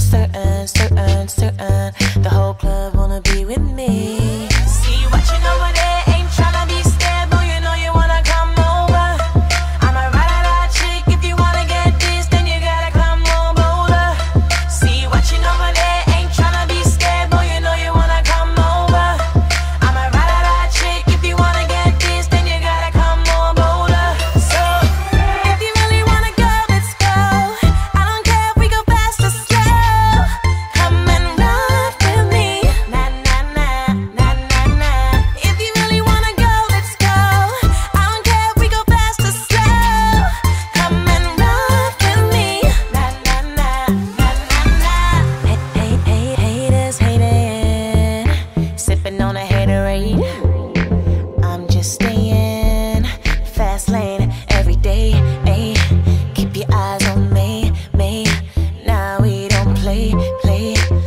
so certain, certain, certain. The whole club wanna be with me. See what you know over there, ain't tryna be stable. You know you wanna come over. I'm a ride-a-ride chick. If you wanna get this, then you gotta come on bolder. See what you know over there, ain't tryna be stable. You know you wanna come over. I'm a ride-a-ride chick. If you wanna get this, then you gotta come on bolder. So if you really wanna go, let's go. I don't care if we go fast or slow. Come and ride with me. Na na na na na na. If you really wanna go, let's go. I don't care if we go fast or slow. Come and ride with me. Na na na na na na. Hey hey hey, haters hating, sipping on a haterade. I'm just staying fast lane every day, ayy. Keep your eyes on me, me. Now we don't play, play.